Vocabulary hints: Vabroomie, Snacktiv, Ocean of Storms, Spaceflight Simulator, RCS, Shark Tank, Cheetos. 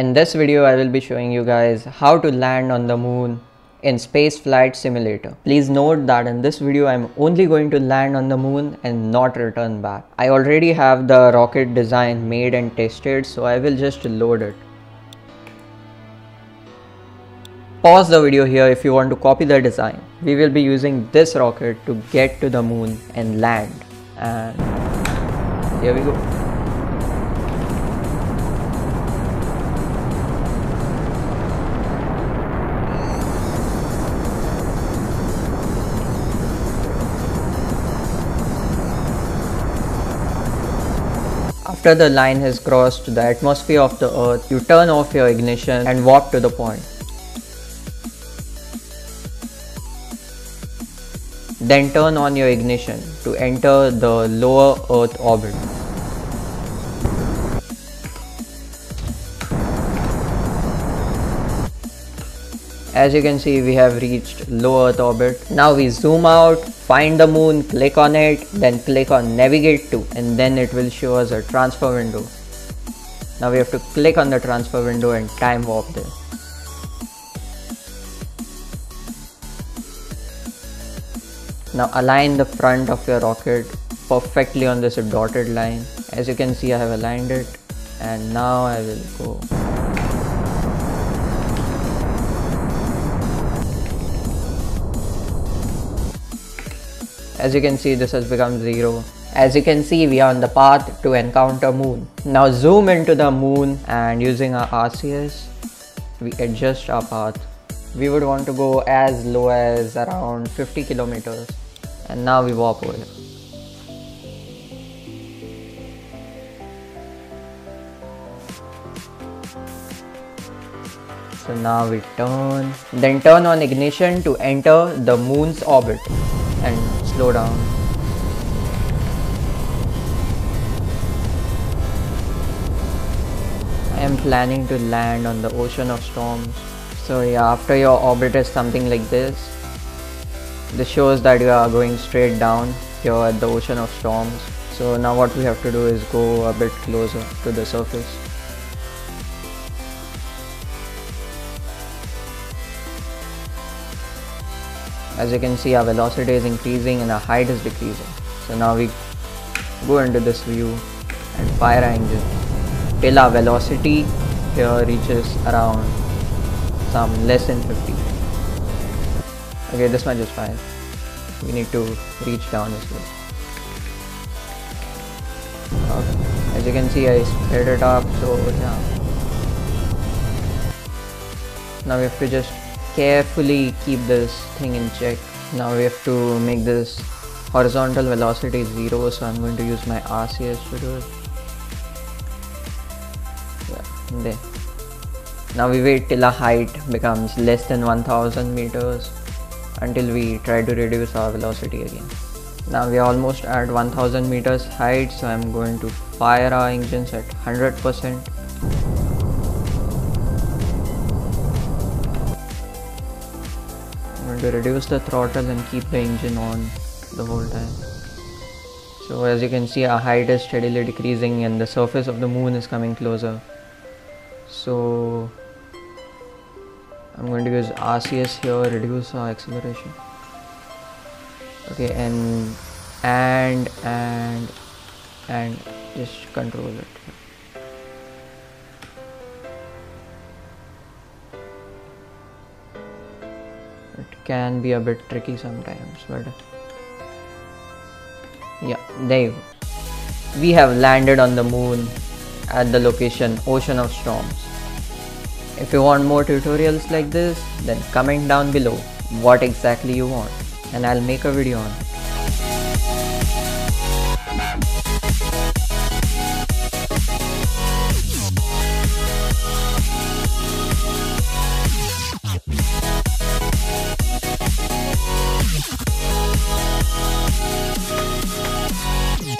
In this video, I will be showing you guys how to land on the moon in Spaceflight Simulator. Please note that in this video, I'm only going to land on the moon and not return back. I already have the rocket design made and tested, so I will just load it. Pause the video here if you want to copy the design. We will be using this rocket to get to the moon and land. And here we go. After the line has crossed the atmosphere of the Earth, you turn off your ignition and warp to the point. Then turn on your ignition to enter the lower Earth orbit. As you can see, we have reached low Earth orbit. Now we zoom out, find the moon, click on it, then click on navigate to, and then it will show us a transfer window. Now we have to click on the transfer window and time warp there. Now align the front of your rocket perfectly on this dotted line. As you can see, I have aligned it, and now I will go. As you can see, this has become 0. As you can see, we are on the path to encounter moon. Now zoom into the moon, and using our RCS, we adjust our path. We would want to go as low as around 50 kilometers. And now we warp over here. So now we turn. Then turn on ignition to enter the moon's orbit. And slow down. I am planning to land on the Ocean of Storms. So yeah, after your orbit is something like this. This shows that you are going straight down here at the Ocean of Storms. So now what we have to do is go a bit closer to the surface. As you can see, our velocity is increasing and our height is decreasing. So now we go into this view and fire our engine till our velocity here reaches around some less than 50. Okay, this much is fine. We need to reach down as well. Okay. As you can see, I sped it up, so yeah. Now we have to just carefully keep this thing in check. Now we have to make this horizontal velocity 0, so I'm going to use my RCS to do it. Yeah, there. Now we wait till our height becomes less than 1000 meters until we try to reduce our velocity again. Now we are almost at 1000 meters height, so I'm going to fire our engines at 100%. To reduce the throttle and keep the engine on the whole time. So as you can see, our height is steadily decreasing and the surface of the moon is coming closer. So I'm going to use RCS here, reduce our acceleration. Okay, and just control it. Can be a bit tricky sometimes, but yeah, there you go. We have landed on the moon at the location Ocean of Storms. If you want more tutorials like this, then comment down below what exactly you want and I'll make a video on it.